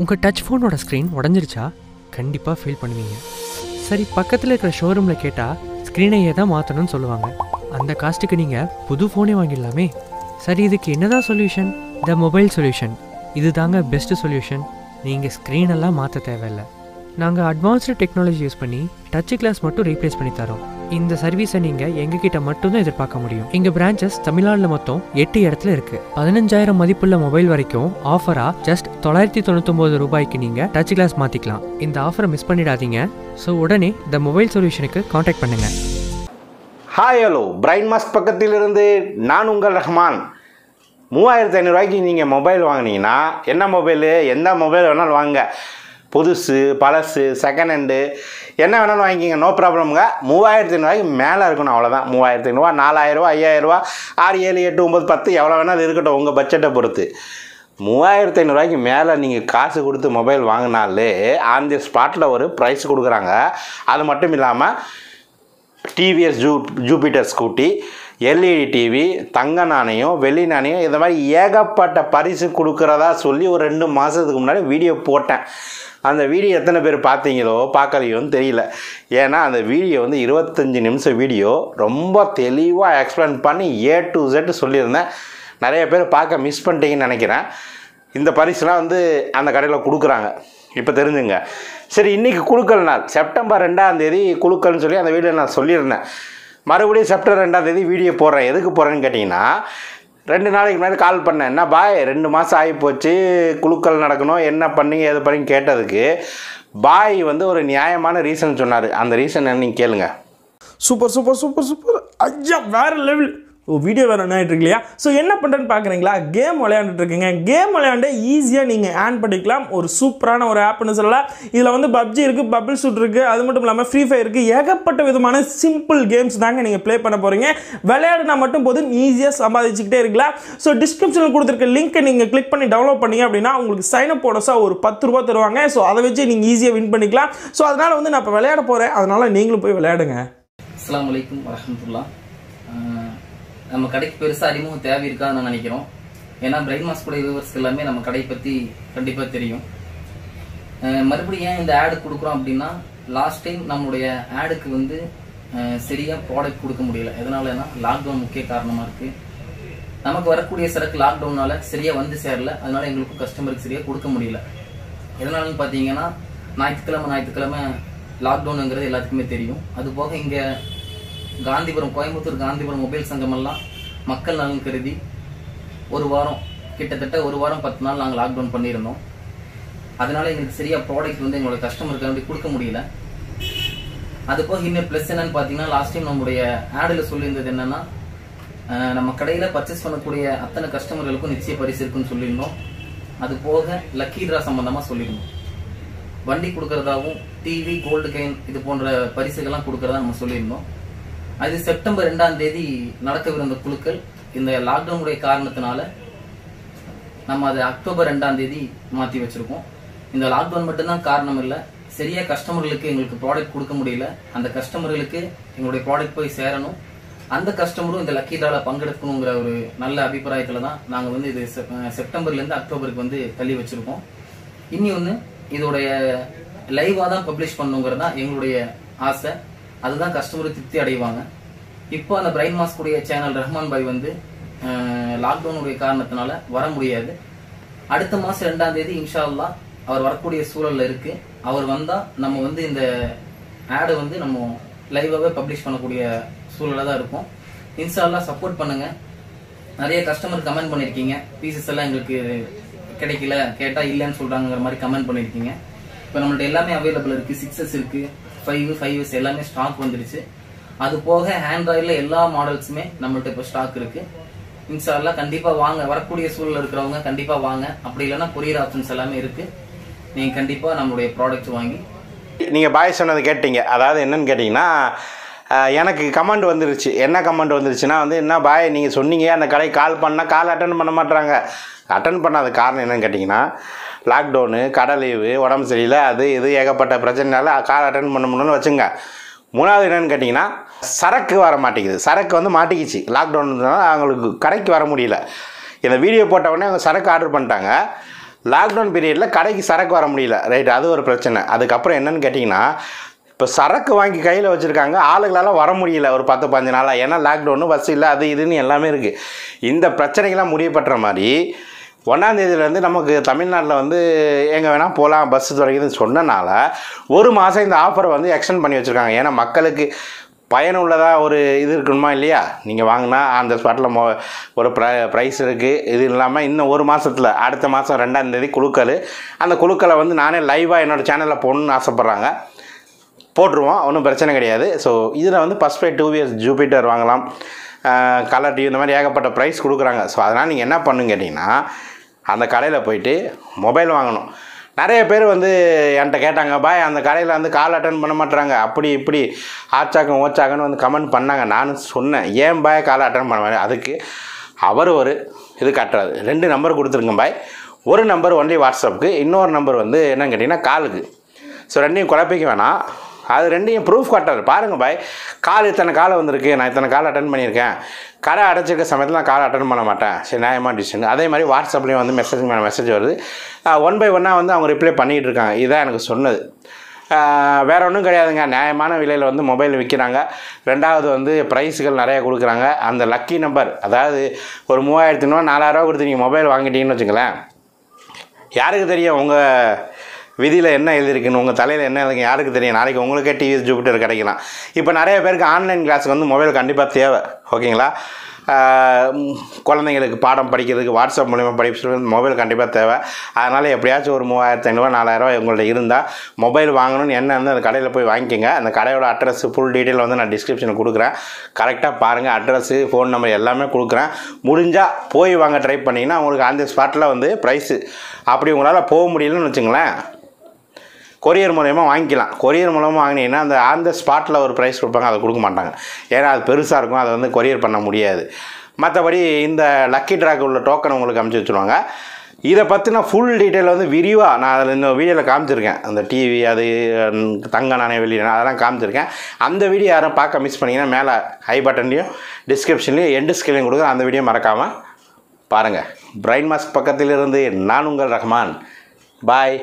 உங்கள் டச் ஃபோனோட ஸ்க்ரீன் உடஞ்சிருச்சா கண்டிப்பாக ஃபீல் பண்ணுவீங்க. சரி, பக்கத்தில் இருக்கிற ஷோரூமில் கேட்டால் ஸ்க்ரீனையே தான் மாற்றணும்னு சொல்லுவாங்க. அந்த காஸ்ட்டுக்கு நீங்கள் புது ஃபோனே வாங்கிடலாமே. சரி, இதுக்கு என்ன தான் சொல்யூஷன்? The mobile solution. இது தாங்க பெஸ்ட்டு சொல்யூஷன். நீங்கள் ஸ்க்ரீனெல்லாம் மாற்ற தேவையில்லை. நாங்கள் அட்வான்ஸ்டு டெக்னாலஜி யூஸ் பண்ணி டச் கிளாஸ் மட்டும் ரீப்ளேஸ் பண்ணி தரோம். இந்த சர்வீஸை நீங்கள் எங்ககிட்ட மட்டும்தான் எதிர்பார்க்க முடியும். எங்கள் பிரான்ச்சஸ் தமிழ்நாட்டில் மொத்தம் 8 இடத்துல இருக்குது. 15,000 மதிப்புள்ள மொபைல் வரைக்கும் ஆஃபராக ஜஸ்ட் ₹999 நீங்கள் டச் கிளாஸ் மாற்றிக்கலாம். இந்த ஆஃபரை மிஸ் பண்ணிடாதீங்க. ஸோ உடனே த மொபைல் சொல்யூஷனுக்கு காண்டாக்ட் பண்ணுங்கள். ஹாய், ஹலோ, பிரைன் மாஸ்க் பக்கத்திலிருந்து நான் உங்கள் ரஹ்மான். ₹3,500க்கு நீங்கள் மொபைல் வாங்கினீங்கன்னா என்ன மொபைலு, எந்த மொபைல் வேணாலும் வாங்க. புதுசு பழசு செகண்ட் ஹேண்டு என்ன வேணாலும் வாங்கிக்கிங்க, நோ ப்ராப்ளமுங்க. ₹3,500க்கு மேலே இருக்கணும், அவ்வளோதான். ₹3,500, ₹4,000, ₹5,000, 6, 7, 8, 9, 10 எவ்வளோ வேணாலும் இருக்கட்டும், உங்கள் பட்ஜெட்டை பொறுத்து. ₹3,500க்கு மேலே நீங்கள் காசு கொடுத்து மொபைல் வாங்கினாலே ஆன் தி ஸ்பாட்டில் ஒரு ப்ரைஸ் கொடுக்குறாங்க. அது மட்டும் இல்லாமல் TVS Jupiter scooty, LED TV, தங்க நாணயம், வெள்ளி நாணயம், இந்த மாதிரி ஏகப்பட்ட பரிசு கொடுக்குறதா சொல்லி ஒரு 2 மாதத்துக்கு முன்னாடி வீடியோ போட்டேன். அந்த வீடியோ எத்தனை பேர் பார்த்தீங்களோ பார்க்கலையோன்னு தெரியல. ஏன்னா அந்த வீடியோ 25 நிமிஷம் வீடியோ, ரொம்ப தெளிவாக எக்ஸ்பிளைன் பண்ணி A to Z சொல்லியிருந்தேன். நிறைய பேர் பார்க்க மிஸ் பண்ணிட்டீங்கன்னு நினைக்கிறேன். இந்த பரிசுலாம் அந்த கடையில் கொடுக்குறாங்க, இப்போ தெரிஞ்சுங்க. சரி, இன்றைக்கி குலுக்கல் நாள், செப்டம்பர் 2 குலுக்கல்னு சொல்லி அந்த வீடியோ நான் சொல்லியிருந்தேன். மறுபடியும் செப்டம்பர் 2 வீடியோ போடுறேன். எதுக்கு போகிறேன்னு கேட்டிங்கன்னா, 2 நாளைக்கு முன்னாடி கால் பண்ணேன். என்ன பாய், 2 மாதம் ஆகிப்போச்சு, குலுக்கல் நடக்கணும், என்ன பண்ணிங்க எது பண்ணிங்க கேட்டதுக்கு பாய் ஒரு நியாயமான ரீசன் சொன்னார். அந்த ரீசன் என்னன்னு கேளுங்க. சூப்பர் சூப்பர் சூப்பர் சூப்பர் ஐயா, வேறு லெவல். வீடியோ வேறு என்ன ஆகிட்டு இருக்கு இல்லையா? ஸோ என்ன பண்ணுறேன்னு பார்க்குறீங்களா, கேம் விளையாண்டுட்ருக்கீங்க. கேம் விளையாண்டு ஈஸியாக நீங்கள் ஏர்ன் பண்ணிக்கலாம். ஒரு சூப்பரான ஒரு ஆப்னு சொல்லலாம். இதில் PUBG இருக்குது, பபிள் சூட் இருக்குது, அது மட்டும் இல்லாமல் ஃப்ரீ ஃபயர் இருக்குது. ஏகப்பட்ட விதமான சிம்பிள் கேம்ஸ் தாங்க நீங்கள் ப்ளே பண்ண போகிறீங்க. விளையாடுனா மட்டும் போதும், ஈஸியாக சம்பாதிச்சுக்கிட்டே இருக்கலாம். ஸோ டிஸ்கிரிப்ஷனில் கொடுத்துருக்க லிங்க்கை நீங்கள் கிளிக் பண்ணி டவுன்லோட் பண்ணிங்க அப்படின்னா உங்களுக்கு சைனப் போனஸாக ஒரு ₹10 தருவாங்க. ஸோ அதை வச்சு நீங்கள் ஈஸியாக வின் பண்ணிக்கலாம். ஸோ அதனால் நான் இப்போ விளையாட போகிறேன், அதனால் நீங்களும் போய் விளையாடுங்க. அஸ்ஸலாமு அலைக்கும் வரஹ்மத்துல்லாஹ். நம்ம கடைக்கு பெருசாக அறிமுகம் தேவை இருக்காது நான் நினைக்கிறோம். ஏன்னா பிரைன் மாஸ்க் கூட வியூவர்ஸ்க்கு எல்லாமே நம்ம கடையை பற்றி கண்டிப்பாக தெரியும். மறுபடியும் ஏன் இந்த ஆடு கொடுக்குறோம் அப்படின்னா, லாஸ்ட் டைம் நம்மளுடைய ஆடுக்கு சரியாக ப்ராடக்ட் கொடுக்க முடியல. எதனாலன்னா லாக்டவுன் முக்கிய காரணமாக இருக்குது. நமக்கு வரக்கூடிய சரக்கு லாக்டவுனால் சரியாக சேரல. அதனால எங்களுக்கும் கஸ்டமருக்கு சரியாக கொடுக்க முடியல. எதனாலன்னு பார்த்தீங்கன்னா, ஞாயிற்றுக்கிழமை லாக்டவுனுங்கிறது எல்லாத்துக்குமே தெரியும். அது போக இங்கே கோயம்புத்தூர் காந்திபுரம் மொபைல் சங்கமெல்லாம் மக்கள் நலன் கருதி கிட்டத்தட்ட ஒரு வாரம் 10 நாள் நாங்கள் லாக்டவுன் பண்ணியிருந்தோம். அதனால எங்களுக்கு சரியாக ப்ராடக்ட் எங்களோட கஸ்டமருக்கு அப்படி கொடுக்க முடியல. அதுபோக இன்னும் ப்ளஸ் என்னன்னு பார்த்தீங்கன்னா, லாஸ்ட் டைம் நம்மளுடைய ஆடில் சொல்லியிருந்தது என்னன்னா, நம்ம கடையில் பர்ச்சேஸ் பண்ணக்கூடிய அத்தனை கஸ்டமர்களுக்கும் நிச்சய பரிசு இருக்குன்னு சொல்லியிருந்தோம். அது போக லக்கி ட்ரா சம்பந்தமாக சொல்லியிருந்தோம். வண்டி கொடுக்கறதாகவும் டிவி, கோல்டு காயின் இது போன்ற பரிசுகள்லாம் கொடுக்கறதா நம்ம சொல்லியிருந்தோம். அது செப்டம்பர் 2 நடக்கவிருந்த குலுக்கள் இந்த லாக்டவுனுடைய காரணத்தினால நம்ம அதை அக்டோபர் 2 மாற்றி வச்சிருக்கோம். இந்த லாக்டவுன் மட்டும்தான் காரணம் இல்லை, சரியாக கஸ்டமர்களுக்கு எங்களுக்கு ப்ராடக்ட் கொடுக்க முடியல. அந்த கஸ்டமர்களுக்கு எங்களுடைய ப்ராடக்ட் போய் சேரணும், அந்த கஸ்டமரும் இந்த லக்கி ட்ராவில் பங்கெடுக்கணுங்கிற ஒரு நல்ல அபிப்பிராயத்தில் தான் நாங்கள் இது செப்டம்பர்லேருந்து அக்டோபருக்கு தள்ளி வச்சிருக்கோம். இனி இதோடைய லைவாக தான் பப்ளிஷ் பண்ணுங்கிறது தான் எங்களுடைய ஆசை. அதுதான் கஸ்டமர் திருப்தி அடைவாங்க. இப்போ அந்த பிரைன் மாஸ்க் உடைய சேனல் ரஹ்மான் பாய் லாக்டவுனுடைய காரணத்தினால வர முடியாது. அடுத்த மாதம் 2 இன்ஷா அல்லாஹ் அவர் வரக்கூடிய சூழலில் இருக்கு. அவர் வந்தால் நம்ம இந்த ஆடை நம்ம லைவாகவே பப்ளிஷ் பண்ணக்கூடிய சூழலாக தான் இருக்கும். இன்ஷா அல்லாஹ் சப்போர்ட் பண்ணுங்க. நிறைய கஸ்டமர் கமெண்ட் பண்ணியிருக்கீங்க, பீசஸ் எல்லாம் எங்களுக்கு கிடைக்கல, கேட்டால் இல்லைன்னு சொல்கிறாங்கிற மாதிரி கமெண்ட் பண்ணியிருக்கீங்க. இப்போ நம்மள்ட்ட எல்லாமே அவைலபிள் இருக்குது. 6s இருக்குது, 5s எல்லாமே ஸ்டாக் வந்துருச்சு. அது போக ஹேண்ட்ராய்டில் எல்லா மாடல்ஸுமே நம்மள்ட்ட இப்போ ஸ்டாக் இருக்குது. இன்ஷா அல்லாஹ் கண்டிப்பாக வாங்க, வரக்கூடிய சூழல் இருக்கிறவங்க கண்டிப்பாக வாங்க. அப்படி இல்லைன்னா கொரியர் ஆப்ஷன்ஸ் எல்லாமே இருக்குது. நீங்கள் கண்டிப்பாக நம்மளுடைய ப்ராடக்ட் வாங்கி நீங்கள் பாய் சொன்னது கேட்டீங்க. அதாவது என்னன்னு கேட்டிங்கன்னா, எனக்கு கமெண்ட் வந்துருச்சு. என்ன கமெண்ட் வந்துருச்சுன்னா என்ன பாய் நீங்கள் சொன்னீங்க, அந்த கடைக்கு கால் பண்ணால் கால் அட்டன் பண்ண மாட்டாங்க. அட்டன் பண்ணாத காரணம் என்னன்னு கேட்டிங்கன்னா, லாக்டவுனு, கடை லீவு, உடம்பு சரியில்லை, அது இது ஏகப்பட்ட பிரச்சனைனால கால் அட்டன் பண்ண முடியும்னு வச்சுங்க. 3வது என்னென்னு கேட்டிங்கன்னா, சரக்கு வர மாட்டேங்குது. சரக்கு மாட்டிக்கிச்சு லாக்டவுன், அவங்களுக்கு கடைக்கு வர முடியல. இந்த வீடியோ போட்டவுடனே அவங்க சரக்கு ஆர்டர் பண்ணிட்டாங்க. லாக்டவுன் பீரியடில் கடைக்கு சரக்கு வர முடியல, ரைட், அது ஒரு பிரச்சனை. அதுக்கப்புறம் என்னென்னு கேட்டிங்கன்னா, இப்போ சரக்கு வாங்கி கையில் வச்சுருக்காங்க, ஆளுகளால் வர முடியல ஒரு 10-15 நாளாக, ஏன்னா லாக்டவுனு, பஸ் இல்லை, அது இதுன்னு எல்லாமே இருக்குது. இந்த பிரச்சனைகள்லாம் முடியப்பட்டுற மாதிரி 1ஆம் தேதியிலேருந்து நமக்கு தமிழ்நாட்டில் வந்து எங்கே வேணால் போகலாம் பஸ் தொடங்கிதுன்னு சொன்னனால 1 மாதம் இந்த ஆஃபரை வந்து எக்ஸ்டெண்ட் பண்ணி வச்சுருக்காங்க. ஏன்னா மக்களுக்கு பயனுள்ளதாக ஒரு இது இருக்கணுமா இல்லையா, நீங்கள் வாங்கினா அந்த ஸ்பாட்டில் ஒரு ப்ரைஸ் இருக்குது. இது இல்லாமல் இன்னும் 1 மாதத்தில் அடுத்த மாதம் 2ஆம் தேதி குழுக்கள், அந்த குழுக்களை வந்து நானே லைவாக என்னோடய சேனலில் போடணுன்னு ஆசைப்பட்றாங்க, போட்டுருவோம், ஒன்றும் பிரச்சனை கிடையாது. ஸோ இதில் வந்து ஃபஸ்ட் பே 2 இயர்ஸ் ஜூபிட்டர் வாங்கலாம், கலர் டிவி, இந்த மாதிரி ஏகப்பட்ட ப்ரைஸ் கொடுக்குறாங்க. ஸோ அதனால் நீங்கள் என்ன பண்ணுன்னு கேட்டிங்கன்னா, அந்த கடையில் போயிட்டு மொபைல் வாங்கணும். நிறைய பேர் வந்து என்கிட்ட கேட்டாங்க, பாய் அந்த கடையில் வந்து கால் அட்டன் பண்ண மாட்டுறாங்க, அப்படி இப்படி ஆச்சாக்கம் ஓச்சாக்கன்னு வந்து கமெண்ட் பண்ணாங்க. நானும் சொன்னேன், ஏன் பாய் காலை அட்டன் பண்ண மாட்டேன்? அதுக்கு அவர் ஒரு இது கட்டுறாரு, 2 நம்பர் கொடுத்துருங்க பாய், ஒரு நம்பர் ஒன்லி வாட்ஸ்அப்புக்கு, இன்னொரு நம்பர் வந்து என்னன்னு கேட்டிங்கன்னா காலுக்கு. ஸோ 2யும் குழப்பிக்க வேணாம், அது 2யும் ப்ரூஃப் காட்டுறது. பாருங்கள் பாய், கால் இத்தனை காலை வந்திருக்கு, நான் இத்தனை கால் அட்டன் பண்ணியிருக்கேன், கடை அடைச்சிருக்க சமயத்தில் நான் கால் அட்டன் பண்ண மாட்டேன், சரி நியாயமாக டிசிஷன். அதே மாதிரி வாட்ஸ்அப்லேயும் வந்து மெசேஜ் வருது, 1 பை 1ஆக வந்து அவங்க ரிப்ளை பண்ணிகிட்டு இருக்காங்க. இதுதான் எனக்கு சொன்னது, வேறு ஒன்றும் கிடையாதுங்க. நியாயமான விலையில் வந்து மொபைல் விற்கிறாங்க, 2வது வந்து ப்ரைஸுகள் நிறையா கொடுக்குறாங்க. அந்த லக்கி நம்பர், அதாவது ஒரு 3000 ரூபா கொடுத்து நீங்கள் மொபைல் வாங்கிட்டீங்கன்னு வச்சுங்களேன், யாருக்கு தெரியும் உங்கள் விதியில் என்ன எழுதிருக்குன்னு, உங்கள் தலையில் என்ன எழுதிருக்கு யாருக்கு தெரியும்? நாளைக்கு உங்களுக்கே டிவிஎஸ் ஜூபிட்டர் கிடைக்கலாம். இப்போ நிறைய பேருக்கு ஆன்லைன் கிளாஸுக்கு வந்து மொபைல் கண்டிப்பாக தேவை, ஓகேங்களா? குழந்தைங்களுக்கு பாடம் படிக்கிறதுக்கு வாட்ஸ்அப் மூலிமா படிப்பு மொபைல் கண்டிப்பாக தேவை. அதனால் எப்படியாச்சும் ஒரு 3500-4000 உங்கள்ட்ட இருந்தால் மொபைல் வாங்கணும்னு என்ன இருந்தால் அந்த கடையில் போய் வாங்கிக்கோங்க. அந்த கடையோட அட்ரஸ் ஃபுல் டீட்டெயில் வந்து நான் டிஸ்கிரிப்ஷனில் கொடுக்குறேன், கரெக்டாக பாருங்கள், அட்ரஸ்ஸு, ஃபோன் நம்பர் எல்லாமே கொடுக்குறேன். முடிஞ்சால் போய் வாங்க ட்ரை பண்ணிங்கன்னா உங்களுக்கு ஆன் தி ஸ்பாட்டில் வந்து ப்ரைஸு. அப்படி உங்களால் போக முடியலன்னு வச்சுங்களேன், கொரியர் மூலயமா வாங்கிக்கலாம். கொரியர் மூலமாக வாங்கினீங்கன்னா அந்த ஆன் த ஸ்பாட்டில் ஒரு ப்ரைஸ் கொடுப்பாங்க, அதை கொடுக்க மாட்டாங்க, ஏன்னா அது பெருசாக இருக்கும், அதை வந்து கொரியர் பண்ண முடியாது. மற்றபடி இந்த லக்கி ட்ராக்கு உள்ள டோக்கன் உங்களுக்கு அனுப்பிச்சி வச்சுருவாங்க. இதை பற்றினா ஃபுல் டீட்டெயில் வந்து விரிவாக நான் அதில் இந்த வீடியோவில் காமிச்சிருக்கேன். அந்த டிவி, அது தங்க நானே வெளியே அதெல்லாம் காமிச்சிருக்கேன். அந்த வீடியோ யாரும் பார்க்க மிஸ் பண்ணிங்கன்னா மேலே ஐ பட்டன்லேயும் டிஸ்கிரிப்ஷன்லேயும் எண்டு ஸ்கிரீன்லையும் கொடுக்குறேன், அந்த வீடியோ மறக்காமல் பாருங்கள். பிரைன் மாஸ்க் பக்கத்திலிருந்து நான் உங்கள் ரஹ்மான், பாய்.